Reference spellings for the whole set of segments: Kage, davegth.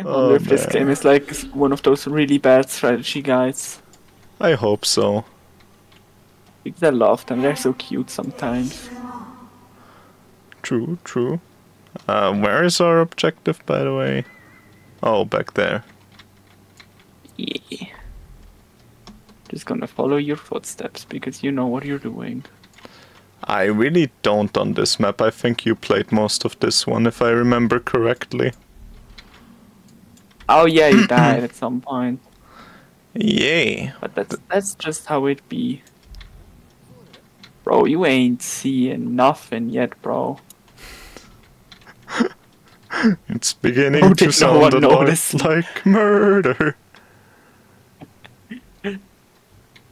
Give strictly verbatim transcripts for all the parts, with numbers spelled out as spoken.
I wonder oh, if man. This game is like one of those really bad strategy guides. I hope so. Because I love them, they're so cute sometimes. True, true. Uh, where is our objective, by the way? Oh, back there. Yeah. Just gonna follow your footsteps, because you know what you're doing. I really don't on this map. I think you played most of this one, if I remember correctly. Oh yeah, you died at some point. Yay. But that's, that's just how it be. Bro, you ain't seeing nothing yet, bro. It's beginning oh, to sound no a lot like murder.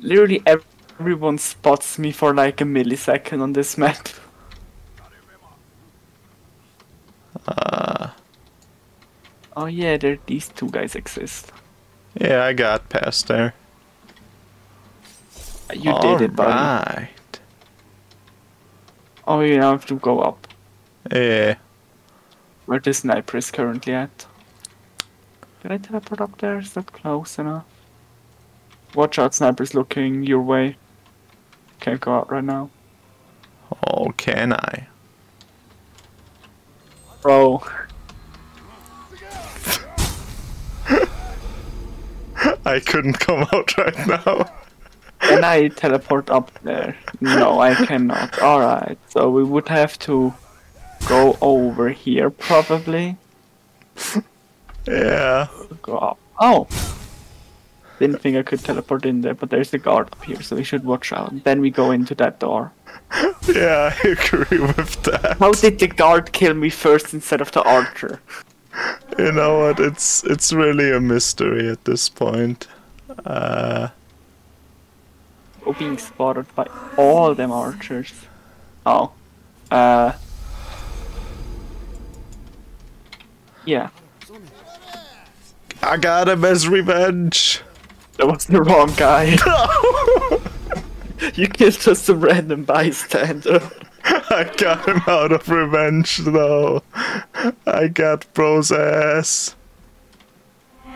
Literally everyone spots me for like a millisecond on this map. Uh, oh yeah, there these two guys exist. Yeah, I got past there. You All did it, buddy. Right. Oh, you have to go up. Yeah. Where the sniper is currently at. Did I teleport up there? Is that close enough? Watch out, sniper's looking your way. Can't go out right now. Oh, can I? Bro. I couldn't come out right now. Can I teleport up there? No, I cannot. Alright, so we would have to go over here, probably. Yeah. Go up. Oh! Didn't think I could teleport in there, but there's a guard up here, so we should watch out. Then we go into that door. Yeah, I agree with that. How did the guard kill me first instead of the archer? You know what, it's, it's really a mystery at this point. Uh... being spotted by all them archers. Oh. Uh. Yeah. I got him as revenge! That was the wrong guy. You killed just a random bystander. I got him out of revenge though. I got bro's ass.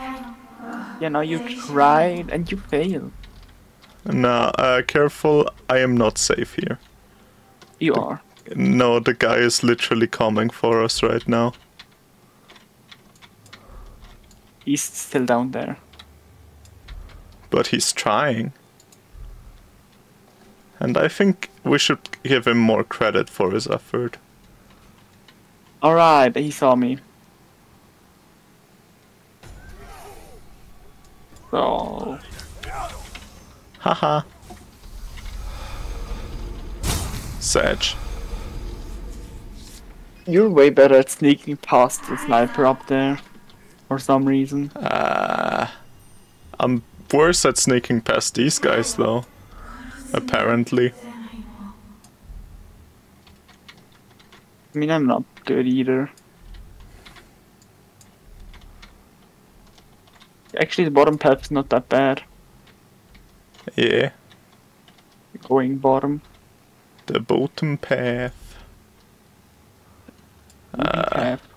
Yeah, now you tried and you failed. Nah, uh, careful, I am not safe here. You the, are. No, the guy is literally coming for us right now. He's still down there. But he's trying. And I think we should give him more credit for his effort. Alright, he saw me. So... haha. Sag. You're way better at sneaking past the sniper up there. For some reason. Uh, I'm worse at sneaking past these guys though. Apparently. I mean, I'm not good either. Actually, the bottom path's not that bad. Yeah. Going bottom. The bottom path. The uh, path.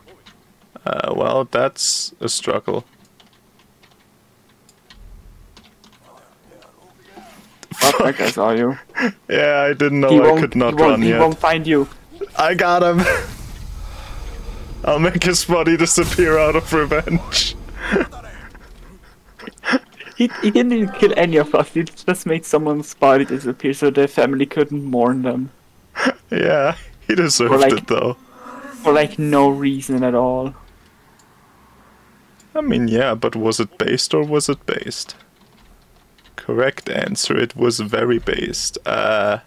Uh, well, that's a struggle. What the heck are you? Yeah, I didn't know he I could not he run he yet. He won't find you. I got him. I'll make his body disappear out of revenge. He, he didn't even kill any of us, he just made someone's body disappear so their family couldn't mourn them. Yeah, he deserved for like, it though. For like no reason at all. I mean, yeah, but was it based or was it based? Correct answer, it was very based. Uh,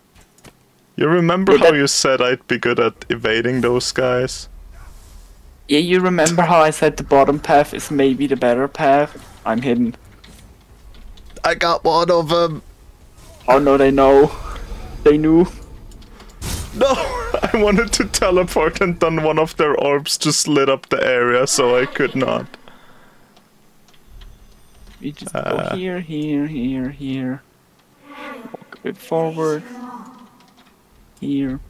you remember yeah, how you said I'd be good at evading those guys? Yeah, you remember how I said the bottom path is maybe the better path? I'm hidden. I got one of them. Oh no, they know. They knew. No, I wanted to teleport and then one of their orbs just lit up the area, so I could not. We just uh, go here, here, here, here. Walk a bit forward. Here,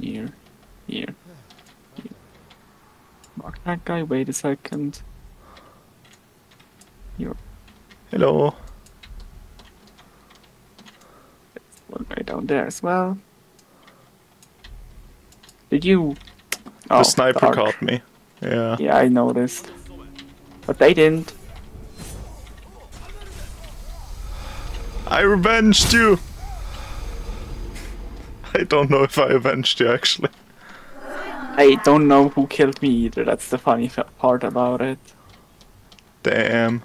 here, here. here. Mark that guy, wait a second. You're... Hello. There's one right down there as well. Did you... Oh, the sniper dark. Caught me. Yeah. Yeah, I noticed. But they didn't. I revenged you! I don't know if I avenged you, actually. I don't know who killed me either, that's the funny part about it. Damn.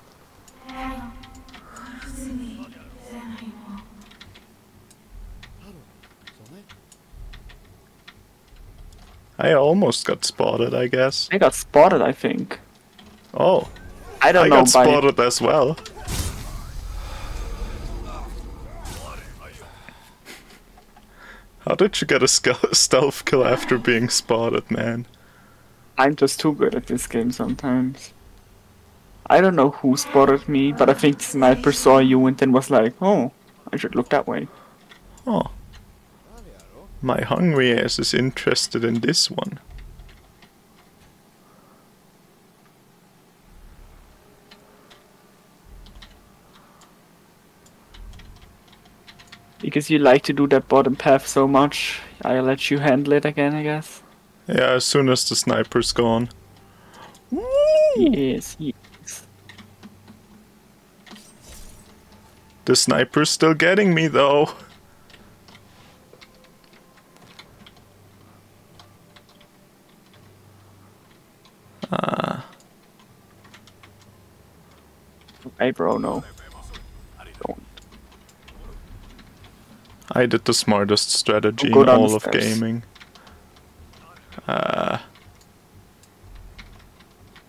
I almost got spotted, I guess. I got spotted, I think. Oh. I don't know. I got spotted as well. How did you get a stealth kill after being spotted, man? I'm just too good at this game sometimes. I don't know who spotted me, but I think the sniper saw you and then was like, oh, I should look that way. Oh. My hungry ass is interested in this one. Because you like to do that bottom path so much, I'll let you handle it again, I guess. Yeah, as soon as the sniper's gone. Woo! Yes, yes. The sniper's still getting me, though. Ah. Hey, bro, no. I did the smartest strategy in all of gaming. Uh,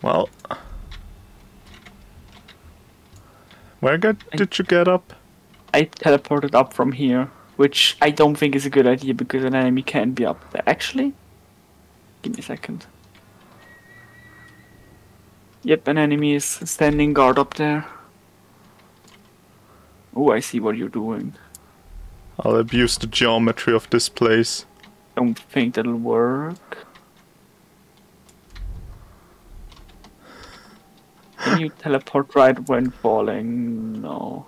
well, where got, did you get up? I teleported up from here, which I don't think is a good idea because an enemy can be up there. Actually, give me a second. Yep, an enemy is standing guard up there. Oh, I see what you're doing. I'll abuse the geometry of this place. Don't think that'll work. Can you teleport right when falling? No.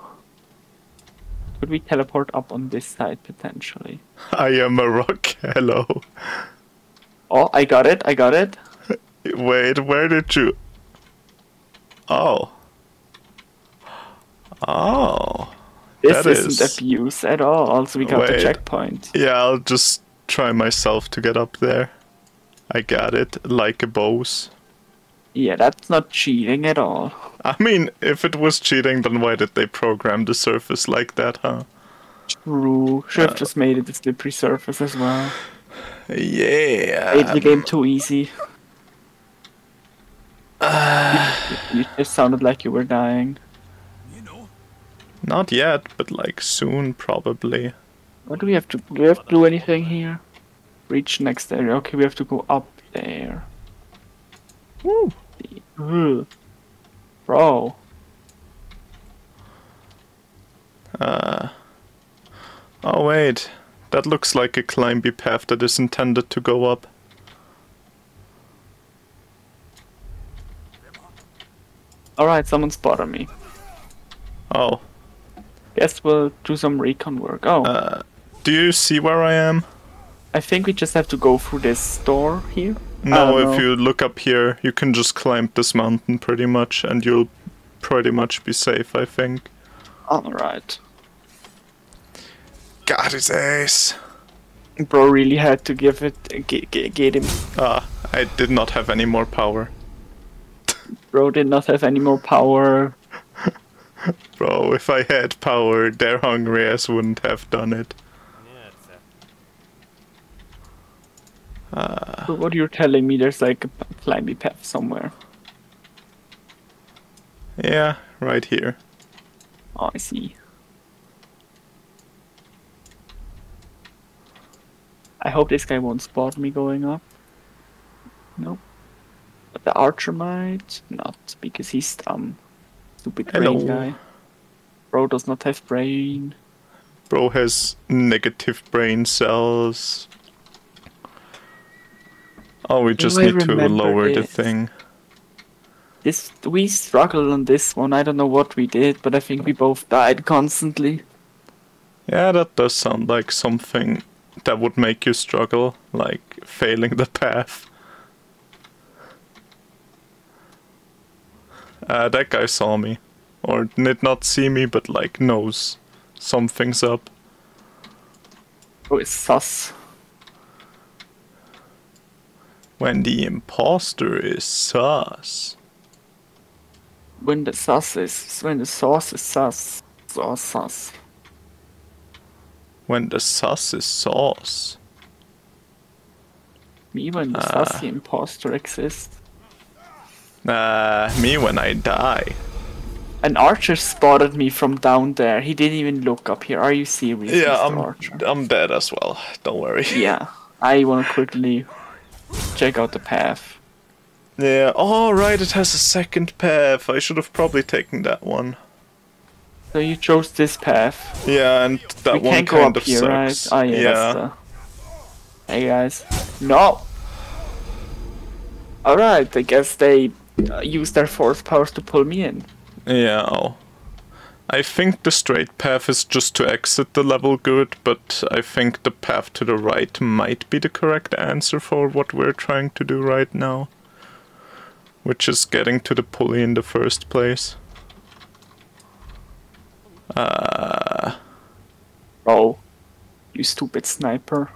Could we teleport up on this side potentially? I am a rock. Hello. Oh, I got it. I got it. Wait, where did you... Oh. Oh. This that isn't is. abuse at all, also we got Wait. the checkpoint. Yeah, I'll just try myself to get up there. I got it, like a boss. Yeah, that's not cheating at all. I mean, if it was cheating, then why did they program the surface like that, huh? True, should have uh, just made it a slippery surface as well. Yeah. Made the game too easy. Uh, you, you just sounded like you were dying. Not yet, but like soon probably. What do we have to do? Do we have to do anything here? Reach next area. Okay, we have to go up there. Woo! Ugh. Bro. Uh. Oh wait, that looks like a climby path that is intended to go up. Alright, someone spotted me. Oh. Guess we'll do some recon work. Oh. Uh, do you see where I am? I think we just have to go through this door here. No, if know. you look up here, you can just climb this mountain pretty much, and you'll pretty much be safe, I think. Alright. Got his ace! Bro really had to give it... Get, get, get him. Ah, I did not have any more power. Bro did not have any more power. Bro, if I had power, their hungry ass wouldn't have done it. Uh, so what you're telling me, there's like a climby path somewhere. Yeah, right here. Oh, I see. I hope this guy won't spot me going up. Nope. But the archer might not, because he's dumb. Stupid Hello. brain guy. Bro does not have brain. Bro has negative brain cells. Oh, we just Do need to lower this? the thing. This we struggled on this one. I don't know what we did, but I think we both died constantly. Yeah, that does sound like something that would make you struggle, like failing the path. Uh, that guy saw me, or did not see me, but like knows something's up. Oh, it's sus. When the imposter is sus. When the sus is, when the sauce is sus, sauce sus. When the sus is sauce. Me when the uh. sussy imposter exists. Uh, me when I die. An archer spotted me from down there. He didn't even look up here. Are you serious? Yeah, Mister I'm, Archer? I'm dead as well. Don't worry. Yeah, I want to quickly check out the path. Yeah, oh right, it has a second path. I should have probably taken that one. So you chose this path. Yeah, and that we one kind up of here, sucks. Right? Oh, yeah. yeah. That's the... Hey guys. No! Alright, I guess they uh, used their force powers to pull me in. Yeah, oh. I think the straight path is just to exit the level good, but I think the path to the right might be the correct answer for what we're trying to do right now. Which is getting to the pulley in the first place. Uh... Oh, you stupid sniper.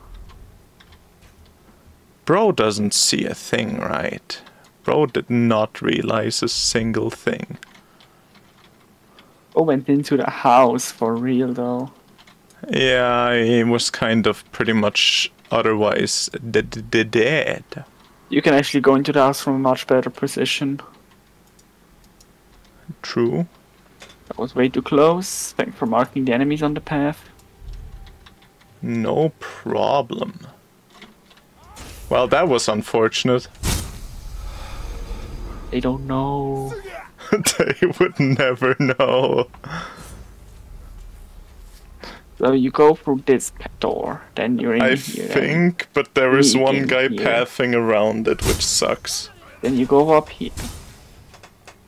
Bro doesn't see a thing, right? Bro did not realize a single thing. Bro went into the house for real, though. Yeah, he was kind of pretty much otherwise dead. You can actually go into the house from a much better position. True. That was way too close. Thanks for marking the enemies on the path. No problem. Well, that was unfortunate. They don't know. They would never know. So you go through this door, then you're in I here. I think, then. But there is one guy here. Pathing around it, which sucks. Then you go up here.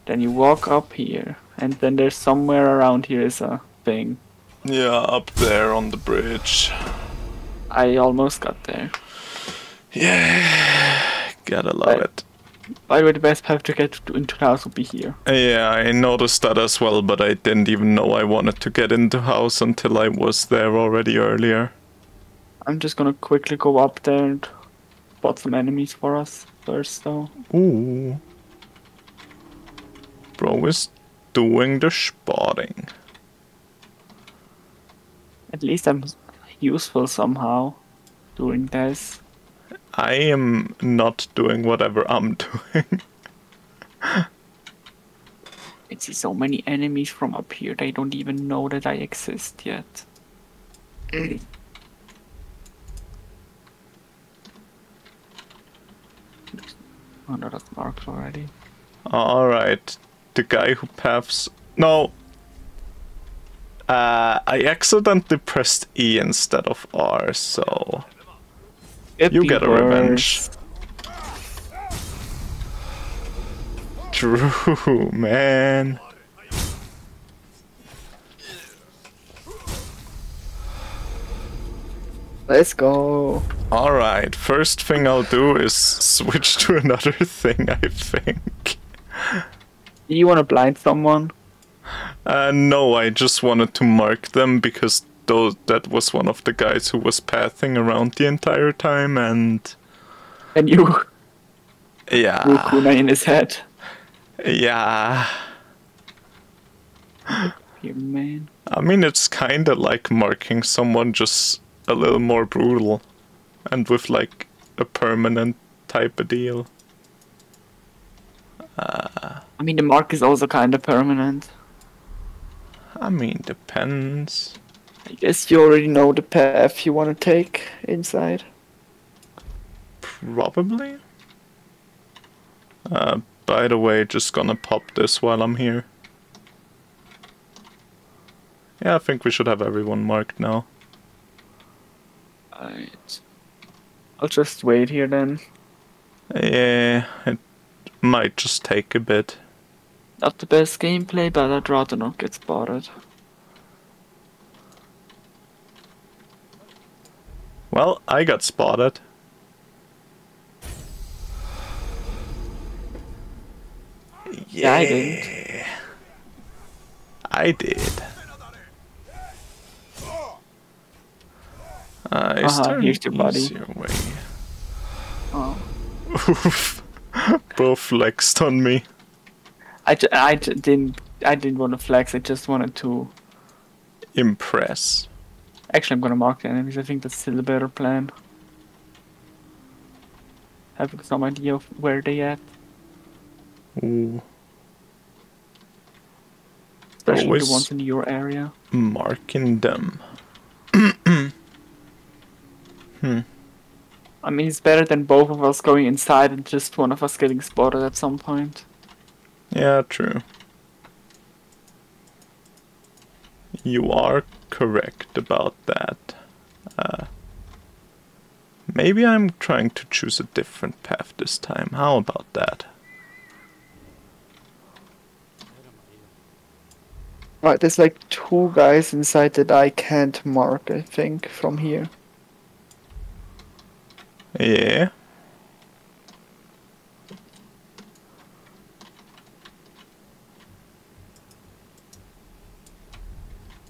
Then you walk up here, and then there's somewhere around here is a thing. Yeah, up there on the bridge. I almost got there. Yeah, gotta love but, it. By the way, the best path to get into the house would be here. Yeah, I noticed that as well, but I didn't even know I wanted to get into the house until I was there already earlier. I'm just gonna quickly go up there and spot some enemies for us first, though. Ooh. Bro is doing the spotting. At least I'm useful somehow doing this. I am not doing whatever I'm doing. I see so many enemies from up here, they don't even know that I exist yet. Oh no, that's marked already. Alright, the guy who paths... No! Uh, I accidentally pressed E instead of R, so... It you get a revenge. True, man. Let's go. Alright, first thing I'll do is switch to another thing, I think. Do you want to blind someone? Uh, no, I just wanted to mark them because... Though that was one of the guys who was pathing around the entire time, and and you, yeah, threw Kuna in his head, yeah. Here, man. I mean, it's kind of like marking someone, just a little more brutal, and with like a permanent type of deal. Uh, I mean, the mark is also kind of permanent. I mean, depends. I guess you already know the path you want to take inside. Probably. Uh, by the way, just gonna pop this while I'm here. Yeah, I think we should have everyone marked now. Alright. I'll just wait here then. Yeah, it might just take a bit. Not the best gameplay, but I'd rather not get spotted. Well, I got spotted. Yeah, yeah I didn't. I did. I uh-huh, here's your body. Way. Oh. Bro flexed on me. I, j I j didn't. I didn't want to flex. I just wanted to impress. Actually, I'm gonna mark the enemies. I think that's still a better plan. Have some idea of where they at. Ooh. Especially always the ones in your area. Marking them. Hmm. I mean, it's better than both of us going inside and just one of us getting spotted at some point. Yeah, true. You are correct about that. Uh, maybe I'm trying to choose a different path this time. How about that? Right, there's like two guys inside that I can't mark, I think, from here. Yeah.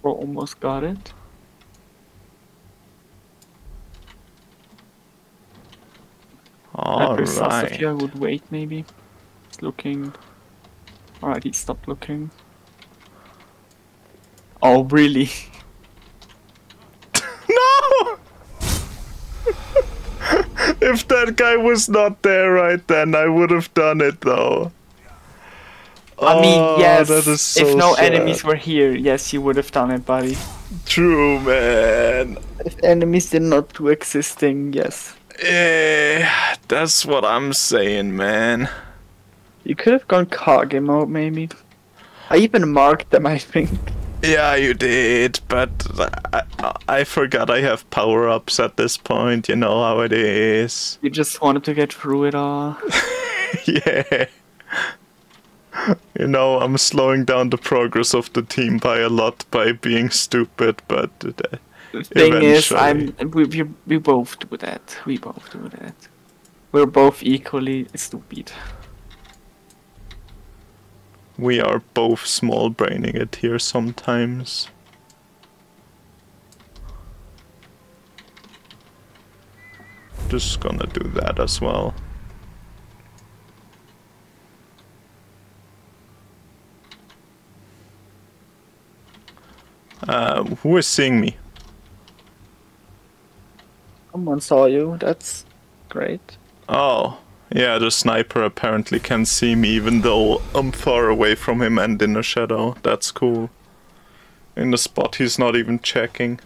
Bro, almost got it. All right. If I would wait, maybe. He's looking. All right, he stopped looking. Oh, really? If that guy was not there right then, I would have done it though. I oh, mean, yes, that is so if no sad. Enemies were here, yes, you would have done it, buddy. True, man. If enemies did not do existing, yes. Eh, that's what I'm saying, man. You could have gone Kage mode, maybe. I even marked them, I think. Yeah, you did, but I, I forgot I have power-ups at this point, you know how it is. You just wanted to get through it all. Yeah. You know, I'm slowing down the progress of the team by a lot by being stupid, but... Uh, the thing eventually... is, I'm, we, we, we both do that. We both do that. We're both equally stupid. We are both small-braining it here sometimes. Just gonna do that as well. Uh, who is seeing me? Someone saw you, that's great. Oh. Yeah, the sniper apparently can see me even though I'm far away from him and in the shadow. That's cool. In the spot he's not even checking.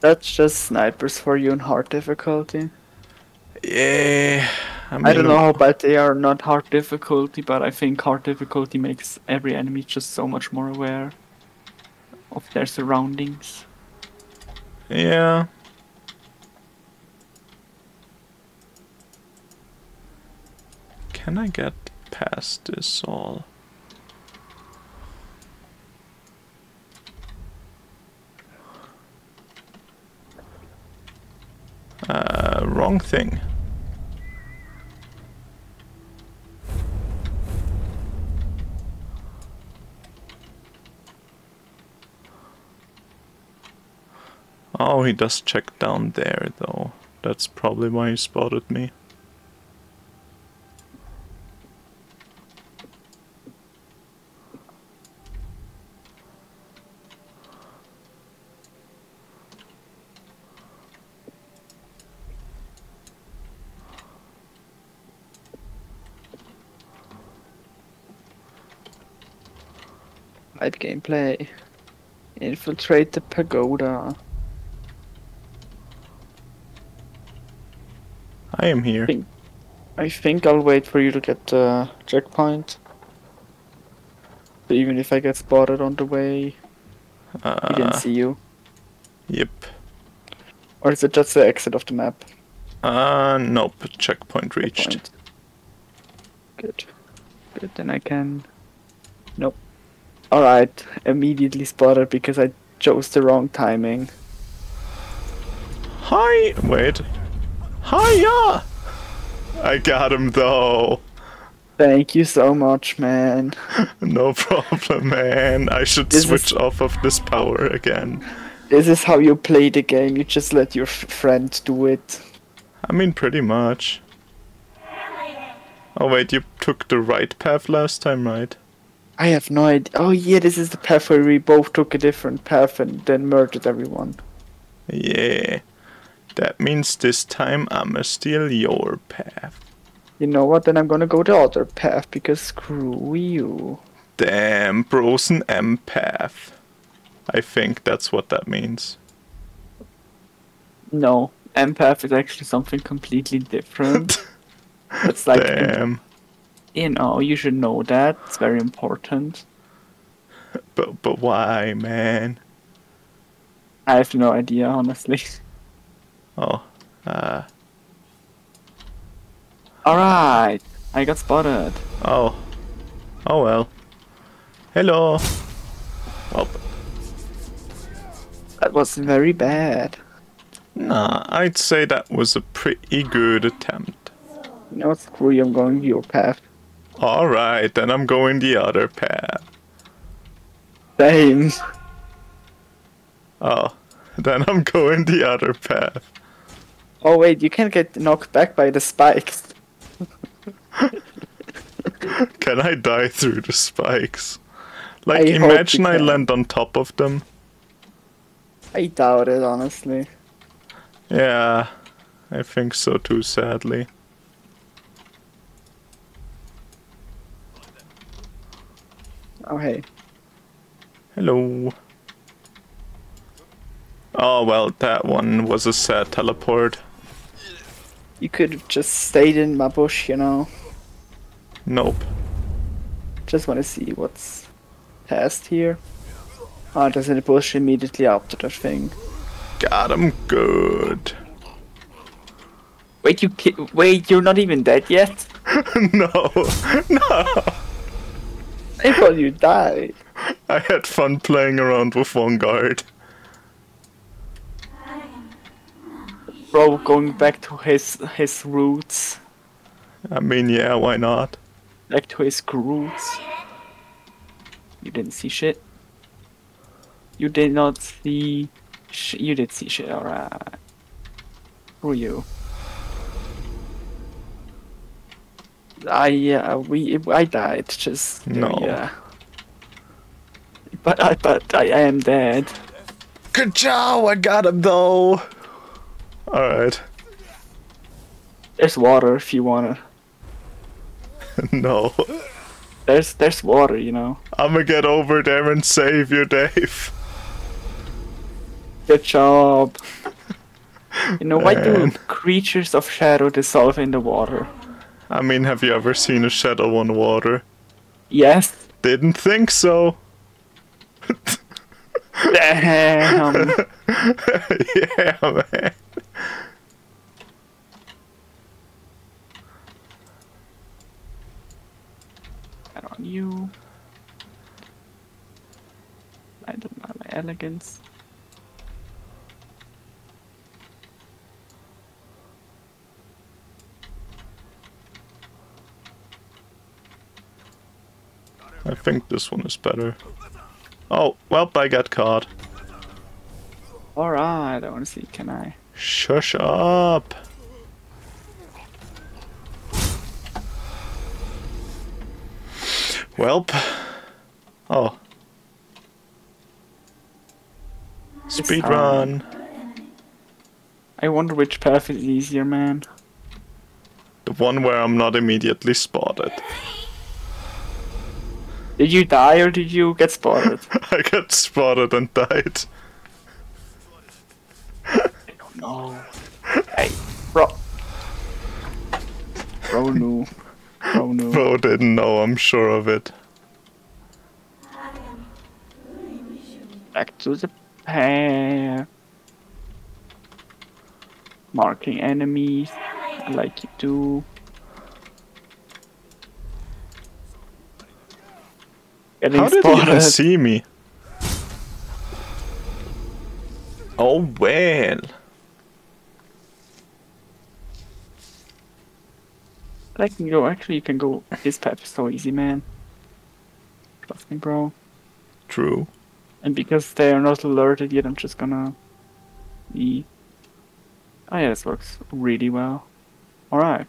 That's just snipers for you in hard difficulty. Yeah. I, mean, I don't know how bad they are, not hard difficulty, but I think hard difficulty makes every enemy just so much more aware of their surroundings. Yeah. Can I get past this all? Uh, wrong thing. Oh, he does check down there though. That's probably why he spotted me. Gameplay. Infiltrate the pagoda. I am here. I think, I think I'll wait for you to get the checkpoint. But even if I get spotted on the way, uh, he didn't see you. Yep. Or is it just the exit of the map? Uh, nope. Checkpoint reached. Checkpoint. Good. But then I can... Nope. Alright, immediately spotted because I chose the wrong timing. Hi! Wait. Hiya! I got him though. Thank you so much, man. No problem, man. I should this switch is... off of this power again. This is how you play the game. You just let your f friend do it. I mean, pretty much. Oh wait, you took the right path last time, right? I have no idea. Oh yeah, this is the path where we both took a different path and then murdered everyone. Yeah. That means this time I'ma steal your path. You know what, then I'm gonna go the other path, because screw you. Damn, Brosen empath. I think that's what that means. No, empath is actually something completely different. It's like, damn. You know, you should know that, it's very important. But, but why, man? I have no idea, honestly. Oh, uh... Alright, I got spotted. Oh. Oh well. Hello. Oh. That was very bad. Nah, I'd say that was a pretty good attempt. No, screw you, I'm going your path. Alright, then I'm going the other path. Same. Oh, then I'm going the other path. Oh wait, you can get knocked back by the spikes. Can I die through the spikes? Like, I imagine I land on top of them. I doubt it, honestly. Yeah, I think so too, sadly. Oh, hey. Hello. Oh, well, that one was a sad teleport. You could have just stayed in my bush, you know. Nope. Just want to see what's past here. Ah, oh, there's a bush immediately after that thing. Got him good. Wait, you ki wait, you're not even dead yet? No, no. I thought you died. I had fun playing around with one guard. Bro, going back to his his roots. I mean, yeah, why not? Back to his roots. You didn't see shit. You did not see sh You did see shit, alright. Who are you? I, yeah, uh, we, I died, just... No. Yeah. But I, but I, I am dead. Good job, I got him though! Alright. There's water if you wanna. No. There's there's water, you know. I'ma get over there and save you, Dave. Good job. You know, why do creatures of shadow dissolve in the water? I mean, have you ever seen a shadow on water? Yes. Didn't think so. Damn. Yeah, man. On you. I don't know my elegance. I think this one is better. Oh, well, I got caught. Alright, I want to see, can I? Shush up! Welp. Oh. Speedrun. I wonder which path is easier, man. The one where I'm not immediately spotted. Did you die or did you get spotted? I got spotted and died. I don't know. Hey, bro. Bro, no. Oh, no. Bro didn't know, I'm sure of it. Back to the pair. Marking enemies, like you do. Getting How did spotted. He see me? Oh well. I can go. Actually, you can go. This type is so easy, man. Trust me, bro. True. And because they are not alerted yet, I'm just gonna be... Oh yeah, this works really well. Alright.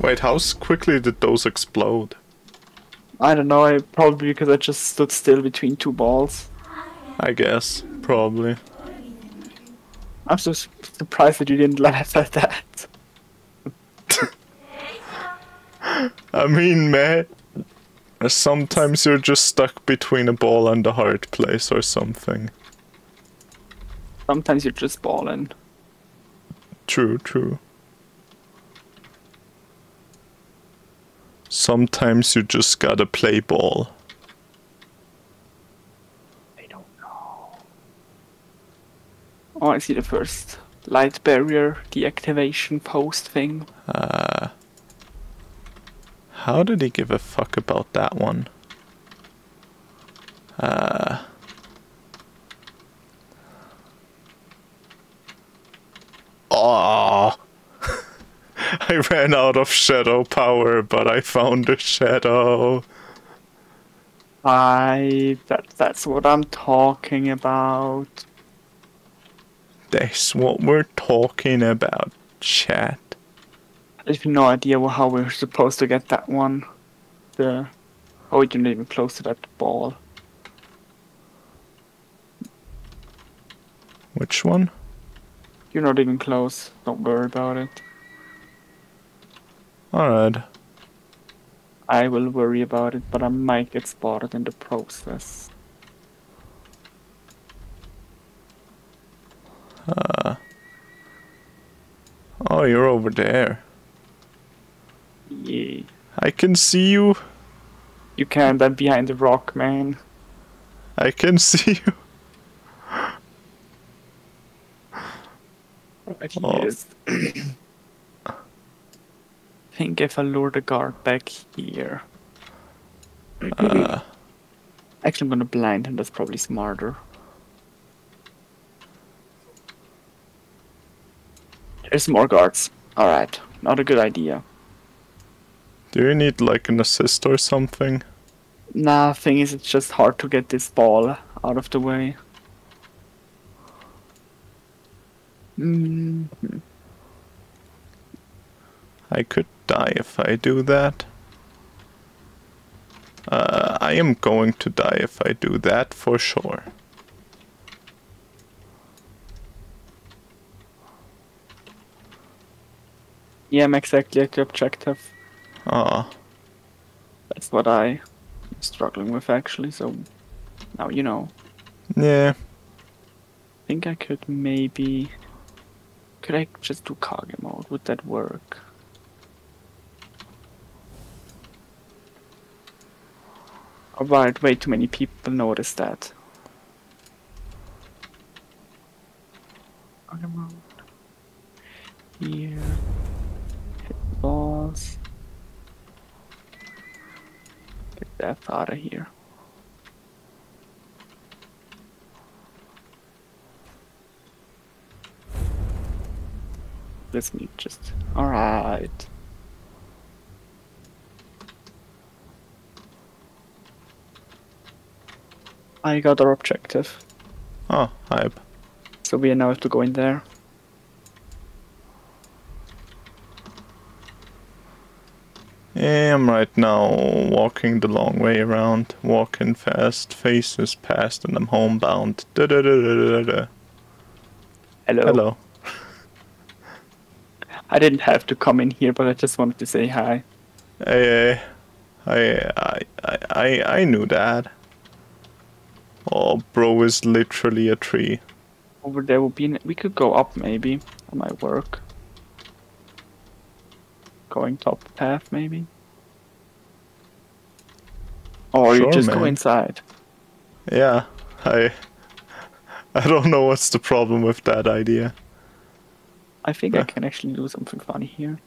Wait, how quickly did those explode? I don't know, I probably because I just stood still between two balls. I guess, probably. I'm so surprised that you didn't laugh at that. I mean, man, sometimes you're just stuck between a ball and a hard place or something. Sometimes you're just balling. True, true. Sometimes you just gotta play ball. I don't know. Oh, I see the first light barrier deactivation post thing. Uh, how did he give a fuck about that one? Uh... Oh, I ran out of shadow power, but I found a shadow. I... That, that's what I'm talking about. That's what we're talking about, chat. I have no idea how we're supposed to get that one. The... Oh, you're not even close to that ball. Which one? You're not even close, don't worry about it. Alright. I will worry about it, but I might get spotted in the process. Uh. Oh, you're over there. Yeah. I can see you. You can't, I'm behind the rock, man. I can see you. Oh. I think if I lure the guard back here. Uh. Actually, I'm gonna blind him, that's probably smarter. There's more guards. Alright, not a good idea. Do you need like an assist or something? Nah, thing is, it's just hard to get this ball out of the way. Mm-hmm. I could die if I do that. Uh, I am going to die if I do that for sure. Yeah, I'm exactly at the objective. Ah, oh. That's what I'm struggling with actually, so now you know. Yeah. I think I could maybe... Could I just do Kage mode? Would that work? Alright, way too many people notice that. Kage mode. Here. Hit the balls. Get that out of here. Let me just... Alright. I got our objective. Oh, hype. So we are now have to go in there. Yeah, I'm right now walking the long way around. Walking fast, faces past, and I'm homebound. Da da da da da da. Hello. Hello. I didn't have to come in here, but I just wanted to say hi. I, I, I, I, I knew that. Oh, bro is literally a tree. Over there would be. An, we could go up maybe. That might work. Going top path maybe. Or sure, you just man. Go inside. Yeah, I. I don't know what's the problem with that idea. I think yeah. I can actually do something funny here.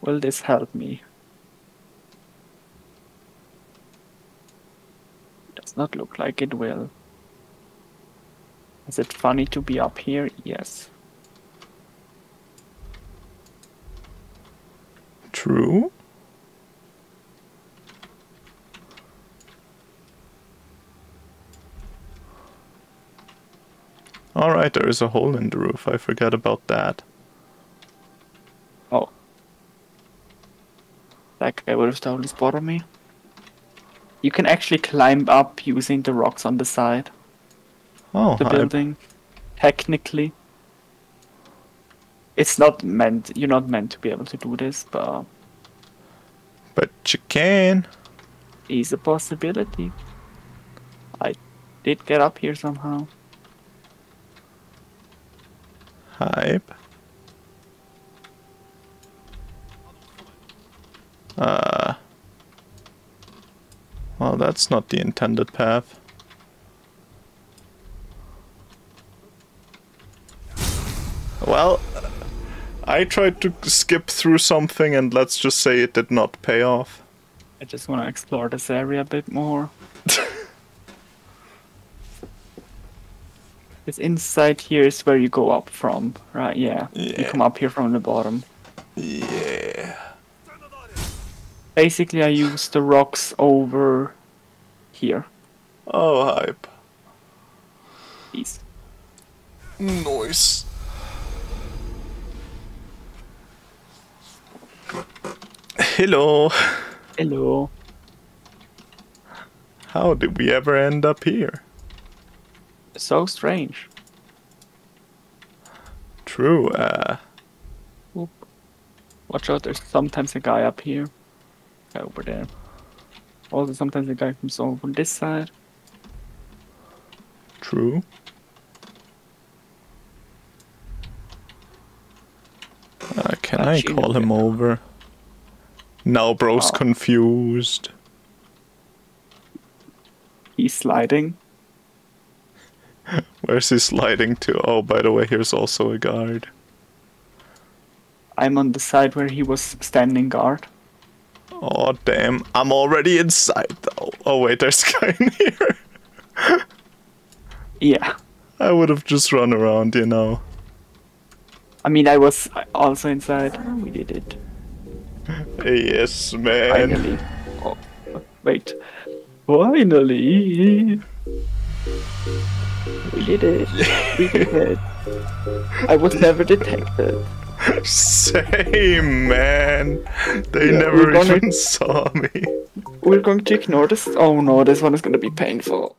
Will this help me? does not look like it will. Is it funny to be up here? Yes. True. Alright, there is a hole in the roof. I forgot about that. Oh. That guy would have totally spotted me. You can actually climb up using the rocks on the side. Oh, the building. I... Technically. It's not meant, you're not meant to be able to do this, but... But you can. Is a possibility. I did get up here somehow. Hype. Uh... Well, that's not the intended path. Well, I tried to skip through something and let's just say it did not pay off. I just want to explore this area a bit more. This inside here is where you go up from, right? Yeah. yeah. You come up here from the bottom. Yeah. Basically, I use the rocks over here. Oh, hype. Peace. Noise. Hello. Hello. How did we ever end up here? So strange. True. Uh. Oop. Watch out! There's sometimes a guy up here. Guy over there. Also, sometimes a guy comes over on this side. True. Uh, can I call him over? Now bro's confused. He's sliding. Where's he sliding to? Oh, by the way, here's also a guard. I'm on the side where he was standing guard. Oh, damn. I'm already inside, though. Oh, wait, there's a guy in here. Yeah. I would have just run around, you know. I mean, I was also inside. We did it. Yes, man. Finally. Oh, wait. Finally. We did it. We did it. I was never detected. Same, man. They yeah, never even gonna... saw me. We're going to ignore this. Oh no, this one is going to be painful.